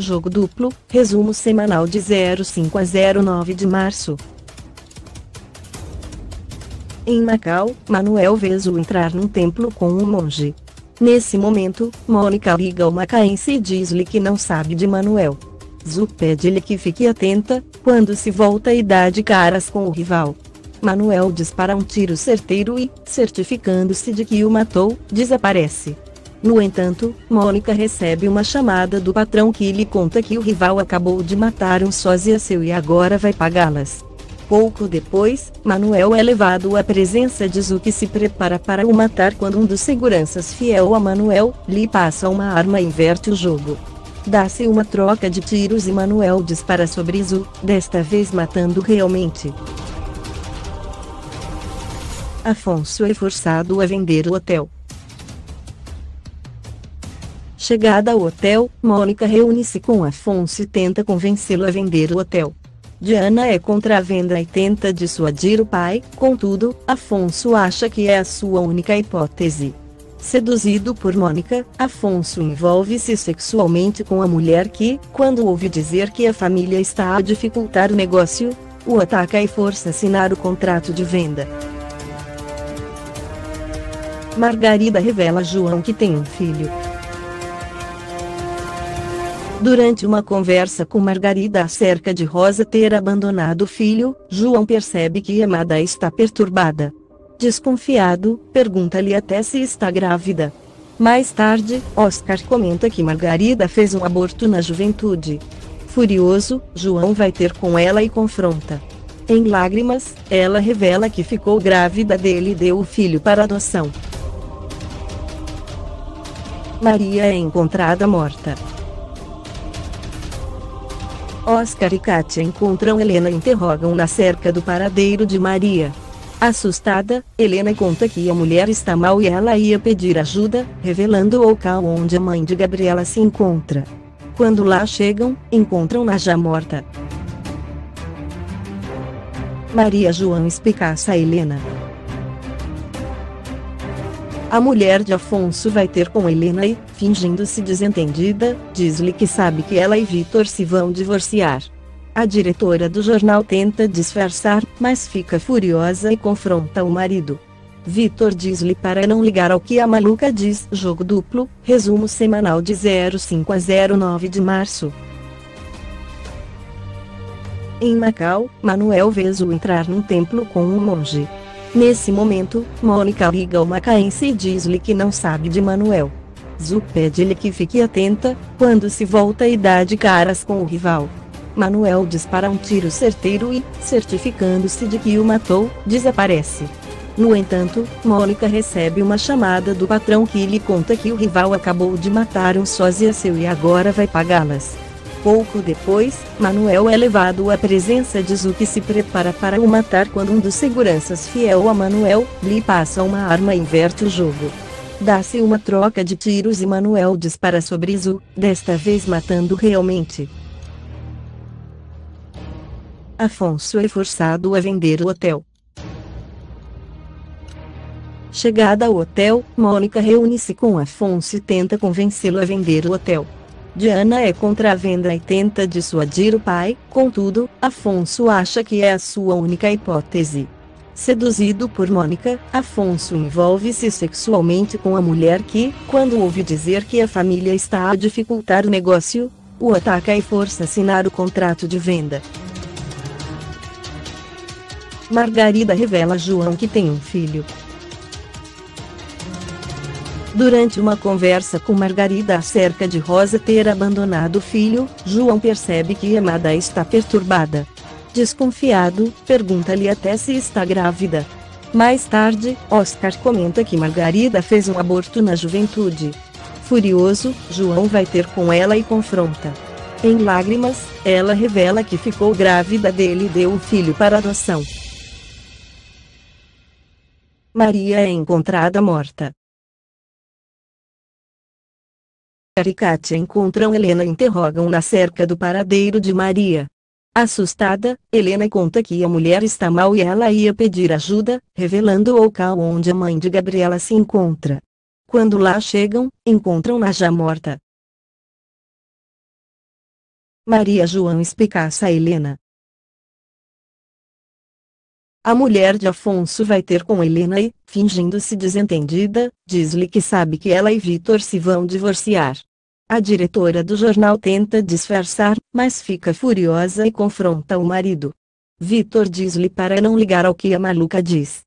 Jogo Duplo, resumo semanal de 05 a 09 de março. Em Macau, Manuel vê Zhu entrar num templo com um monge. Nesse momento, Mônica liga ao macaense e diz-lhe que não sabe de Manuel. Zhu pede-lhe que fique atenta, quando se volta e dá de caras com o rival. Manuel dispara um tiro certeiro e, certificando-se de que o matou, desaparece. No entanto, Mônica recebe uma chamada do patrão que lhe conta que o rival acabou de matar um sósia seu e agora vai pagá-las. Pouco depois, Manuel é levado à presença de Zhu, que se prepara para o matar quando um dos seguranças fiel a Manuel lhe passa uma arma e inverte o jogo. Dá-se uma troca de tiros e Manuel dispara sobre Zhu, desta vez matando realmente. Afonso é forçado a vender o hotel. Chegada ao hotel, Mônica reúne-se com Afonso e tenta convencê-lo a vender o hotel. Diana é contra a venda e tenta dissuadir o pai, contudo, Afonso acha que é a sua única hipótese. Seduzido por Mônica, Afonso envolve-se sexualmente com a mulher que, quando ouve dizer que a família está a dificultar o negócio, o ataca e força a assinar o contrato de venda. Margarida revela a João que tem um filho. Durante uma conversa com Margarida acerca de Rosa ter abandonado o filho, João percebe que Amada está perturbada. Desconfiado, pergunta-lhe até se está grávida. Mais tarde, Óscar comenta que Margarida fez um aborto na juventude. Furioso, João vai ter com ela e confronta. Em lágrimas, ela revela que ficou grávida dele e deu o filho para adoção. Maria é encontrada morta. Óscar e Kátia encontram Helena e interrogam-na acerca do paradeiro de Maria. Assustada, Helena conta que a mulher está mal e ela ia pedir ajuda, revelando o local onde a mãe de Gabriela se encontra. Quando lá chegam, encontram-na já morta. Maria João espicaça a Helena. A mulher de Afonso vai ter com Helena e, fingindo-se desentendida, diz-lhe que sabe que ela e Vítor se vão divorciar. A diretora do jornal tenta disfarçar, mas fica furiosa e confronta o marido. Vítor diz-lhe para não ligar ao que a maluca diz. Jogo Duplo, resumo semanal de 05 a 09 de março. Em Macau, Manuel vê Zhu entrar num templo com um monge. Nesse momento, Mônica liga ao macaense e diz-lhe que não sabe de Manuel. Zhu pede-lhe que fique atenta, quando se volta e dá de caras com o rival. Manuel dispara um tiro certeiro e, certificando-se de que o matou, desaparece. No entanto, Mônica recebe uma chamada do patrão que lhe conta que o rival acabou de matar um sósia seu e agora vai pagá-las. Pouco depois, Manuel é levado à presença de Zhu, que se prepara para o matar quando um dos seguranças fiel a Manuel lhe passa uma arma e inverte o jogo. Dá-se uma troca de tiros e Manuel dispara sobre Zhu, desta vez matando realmente. Afonso é forçado a vender o hotel. Chegada ao hotel, Mônica reúne-se com Afonso e tenta convencê-lo a vender o hotel. Diana é contra a venda e tenta dissuadir o pai, contudo, Afonso acha que é a sua única hipótese. Seduzido por Mônica, Afonso envolve-se sexualmente com a mulher que, quando ouve dizer que a família está a dificultar o negócio, o ataca e força a assinar o contrato de venda. Margarida revela a João que tem um filho. Durante uma conversa com Margarida acerca de Rosa ter abandonado o filho, João percebe que Amada está perturbada. Desconfiado, pergunta-lhe até se está grávida. Mais tarde, Óscar comenta que Margarida fez um aborto na juventude. Furioso, João vai ter com ela e confronta. Em lágrimas, ela revela que ficou grávida dele e deu o filho para adoção. Maria é encontrada morta. Óscar e Kátia encontram Helena e interrogam-na acerca do paradeiro de Maria. Assustada, Helena conta que a mulher está mal e ela ia pedir ajuda, revelando o local onde a mãe de Gabriela se encontra. Quando lá chegam, encontram-na já morta. Maria João explicasse a Helena. A mulher de Afonso vai ter com Helena e, fingindo-se desentendida, diz-lhe que sabe que ela e Vítor se vão divorciar. A diretora do jornal tenta disfarçar, mas fica furiosa e confronta o marido. Vítor diz-lhe para não ligar ao que a maluca diz.